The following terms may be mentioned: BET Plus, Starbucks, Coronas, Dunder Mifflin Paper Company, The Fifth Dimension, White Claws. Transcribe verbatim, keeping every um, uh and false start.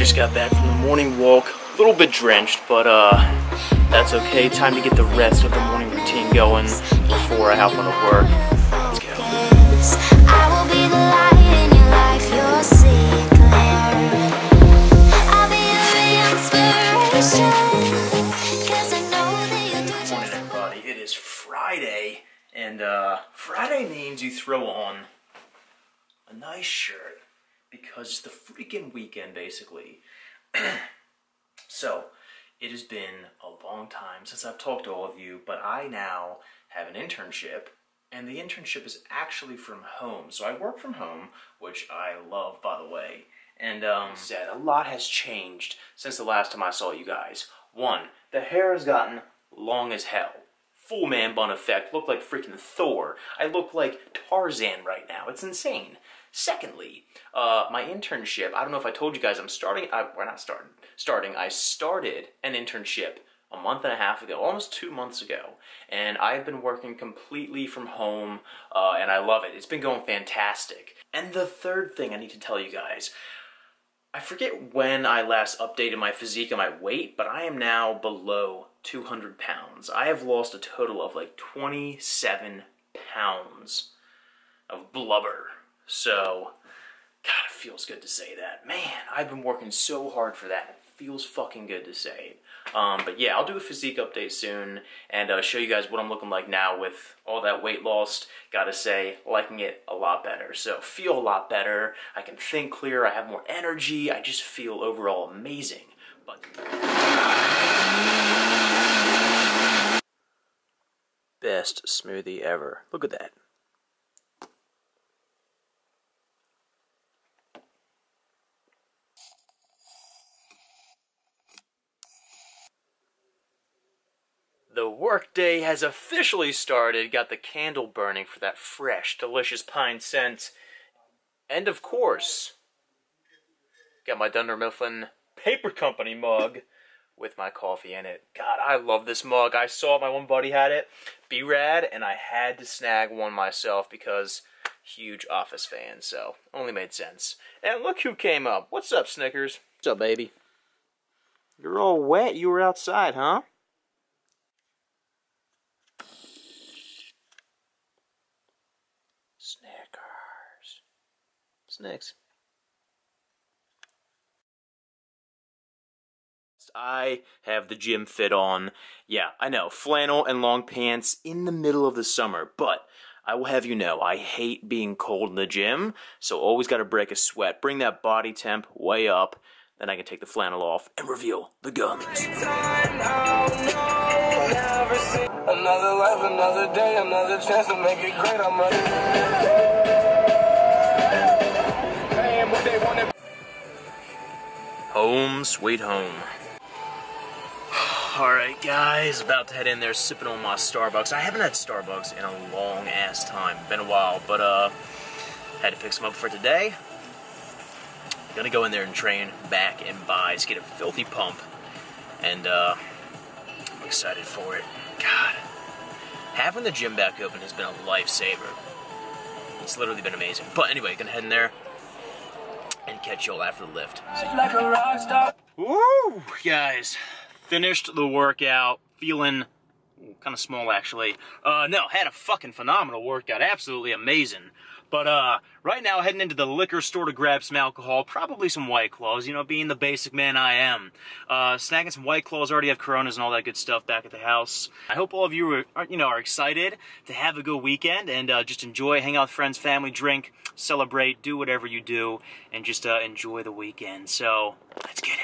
just got back from the morning walk, a little bit drenched, but uh, that's okay. Time to get the rest of the morning routine going before I hop on to work. Let's go. I will be the light in your life, you'll see clear. I'll be your inspiration, 'cause I know that you'll do just... Good morning, everybody. It is Friday, and uh, Friday means you throw on a nice shirt, because it's the freaking weekend, basically. So, it has been a long time since I've talked to all of you, but I now have an internship, and the internship is actually from home. So I work from home, which I love, by the way. And um, said, a lot has changed since the last time I saw you guys. One, the hair has gotten long as hell. Full man bun effect, look like freaking Thor. I look like Tarzan right now, it's insane. Secondly, uh, my internship, I don't know if I told you guys, I'm starting, I, we're not starting, starting, I started an internship a month and a half ago, almost two months ago, and I've been working completely from home, uh, and I love it. It's been going fantastic. And the third thing I need to tell you guys, I forget when I last updated my physique and my weight, but I am now below two hundred pounds. I have lost a total of like twenty-seven pounds of blubber. So, God, it feels good to say that. Man, I've been working so hard for that. It feels fucking good to say. Um, but yeah, I'll do a physique update soon and uh, show you guys what I'm looking like now with all that weight lost. Gotta say, liking it a lot better. So, feel a lot better. I can think clearer. I have more energy. I just feel overall amazing. But... best smoothie ever. Look at that. The workday has officially started. Got the candle burning for that fresh, delicious pine scent. And of course, got my Dunder Mifflin Paper Company mug with my coffee in it. God, I love this mug. I saw my one buddy had it, B-Rad, and I had to snag one myself because huge Office fan, so only made sense. And look who came up. What's up, Snickers? What's up, baby? You're all wet. You were outside, huh? Snickers. Snicks. I have the gym fit on. Yeah, I know, flannel and long pants in the middle of the summer, but I will have you know, I hate being cold in the gym, so always gotta break a sweat. Bring that body temp way up, then I can take the flannel off and reveal the guns. Another life, another day, another chance to make it great. I'm ready. Home sweet home. Alright guys, about to head in there sipping on my Starbucks. I haven't had Starbucks in a long ass time. Been a while, but uh, had to pick some up for today. Gonna go in there and train back and buys, get a filthy pump, and uh, I'm excited for it. God, having the gym back open has been a lifesaver. It's literally been amazing. But anyway, gonna head in there and catch y'all after the lift. Like a rock star. Woo, guys, finished the workout, feeling kind of small actually. Uh, no, had a fucking phenomenal workout, absolutely amazing. But uh, right now, heading into the liquor store to grab some alcohol, probably some White Claws, you know, being the basic man I am. Uh, snagging some White Claws, already have Coronas and all that good stuff back at the house. I hope all of you are, you know, are excited to have a good weekend and uh, just enjoy, hang out with friends, family, drink, celebrate, do whatever you do, and just uh, enjoy the weekend. So, let's get it.